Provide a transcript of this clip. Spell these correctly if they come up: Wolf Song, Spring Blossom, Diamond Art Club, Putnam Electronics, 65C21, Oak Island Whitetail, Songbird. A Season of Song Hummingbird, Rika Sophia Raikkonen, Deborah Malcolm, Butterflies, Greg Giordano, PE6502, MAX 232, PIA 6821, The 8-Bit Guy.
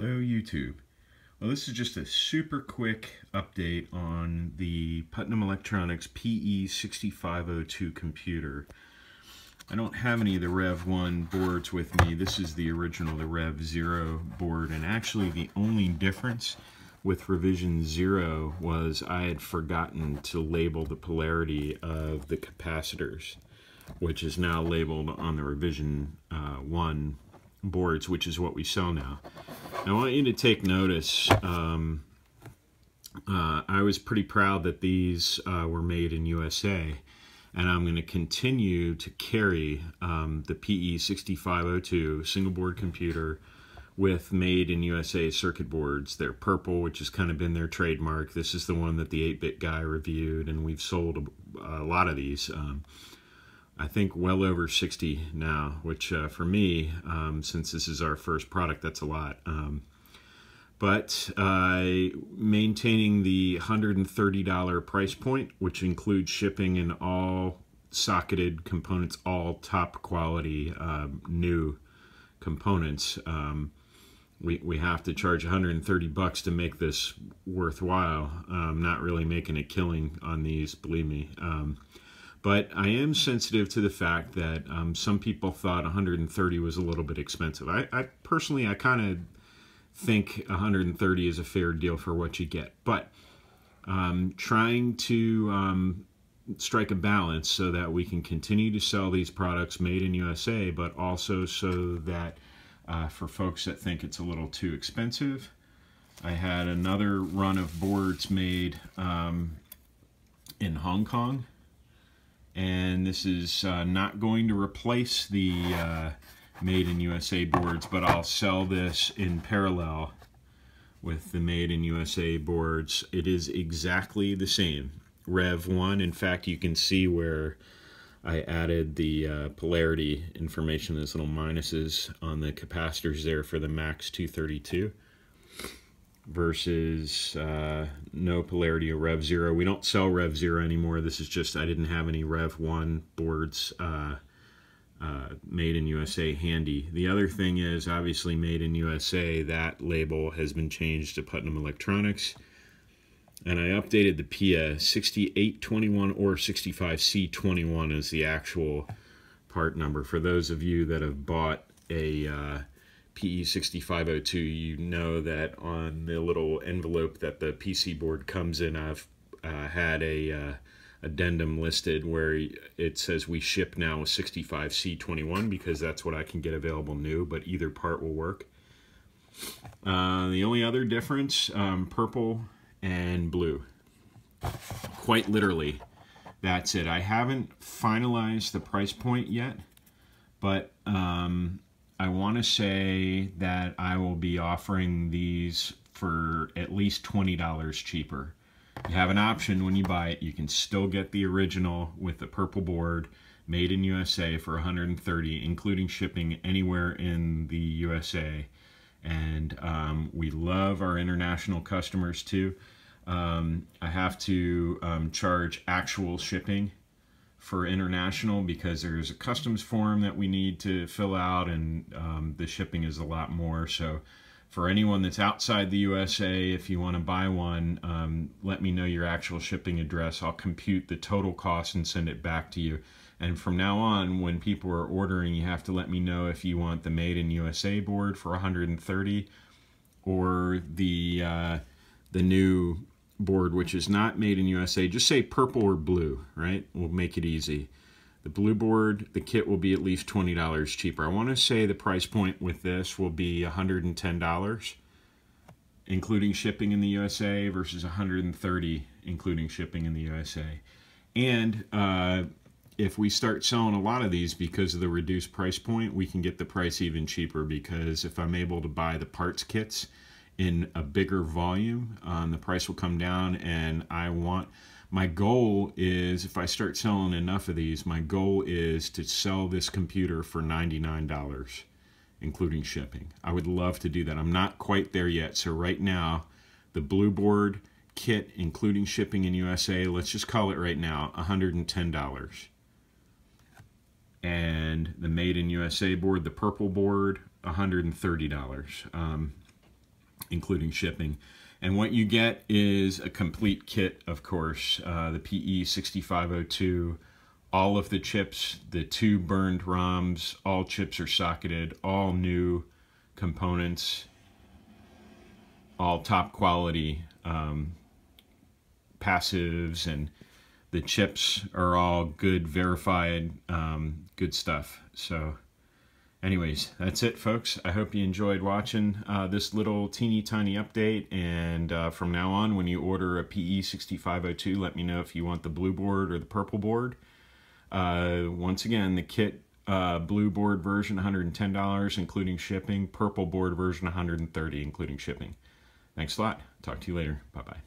Hello YouTube. Well, this is just a super quick update on the Putnam Electronics PE6502 computer. I don't have any of the Rev 1 boards with me. This is the original, the Rev 0 board, and actually the only difference with revision 0 was I had forgotten to label the polarity of the capacitors, which is now labeled on the revision 1 boards, which is what we sell now. I want you to take notice, I was pretty proud that these were made in USA, and I'm going to continue to carry the PE6502 single board computer with made in USA circuit boards. They're purple, which has kind of been their trademark. This is the one that the 8-bit guy reviewed, and we've sold a lot of these. I think well over 60 now, which for me, since this is our first product, that's a lot. But maintaining the $130 price point, which includes shipping and all socketed components, all top quality new components. We have to charge 130 bucks to make this worthwhile. I'm not really making a killing on these, believe me. But I am sensitive to the fact that some people thought 130 was a little bit expensive. I personally, I kind of think 130 is a fair deal for what you get. But trying to strike a balance so that we can continue to sell these products made in USA, but also so that for folks that think it's a little too expensive, I had another run of boards made in Hong Kong. And this is not going to replace the Made in USA boards, but I'll sell this in parallel with the Made in USA boards. It is exactly the same. Rev 1, in fact, you can see where I added the polarity information, those little minuses on the capacitors there for the MAX 232. Versus no polarity of Rev 0. We don't sell Rev 0 anymore. This is just, I didn't have any Rev 1 boards made in USA handy. The other thing is, obviously made in USA, that label has been changed to Putnam Electronics. And I updated the PIA 6821 or 65C21 is the actual part number. For those of you that have bought a PE6502, you know that on the little envelope that the PC board comes in, I've had a addendum listed where it says we ship now with 65C21 because that's what I can get available new, but either part will work. The only other difference, purple and blue. Quite literally, that's it. I haven't finalized the price point yet, but I want to say that I will be offering these for at least $20 cheaper. You have an option when you buy it. You can still get the original with the purple board made in USA for $130, including shipping anywhere in the USA. And we love our international customers too. I have to charge actual shipping for international because there's a customs form that we need to fill out, and the shipping is a lot more. So for anyone that's outside the USA, if you want to buy one, let me know your actual shipping address. I'll compute the total cost and send it back to you. And from now on, when people are ordering, you have to let me know if you want the Made in USA board for 130 or the new board, which is not made in USA. Just say purple or blue, right? We'll make it easy. The blue board, the kit will be at least $20 cheaper. I want to say the price point with this will be $110, including shipping in the USA, versus $130, including shipping in the USA. And if we start selling a lot of these because of the reduced price point, we can get the price even cheaper, because if I'm able to buy the parts kits in a bigger volume, the price will come down. And my goal is, if I start selling enough of these, my goal is to sell this computer for $99, including shipping. I would love to do that. I'm not quite there yet. So right now, the blue board kit, including shipping in USA, let's just call it right now, $110. And the made in USA board, the purple board, $130. including shipping. And what you get is a complete kit, of course, the PE6502, all of the chips, the 2 burned ROMs, all chips are socketed, all new components, all top quality passives, and the chips are all good, verified, good stuff. So anyways, that's it, folks. I hope you enjoyed watching this little teeny tiny update, and from now on, when you order a PE6502, let me know if you want the blue board or the purple board. Once again, the kit, blue board version $110 including shipping, purple board version $130 including shipping. Thanks a lot. Talk to you later. Bye-bye.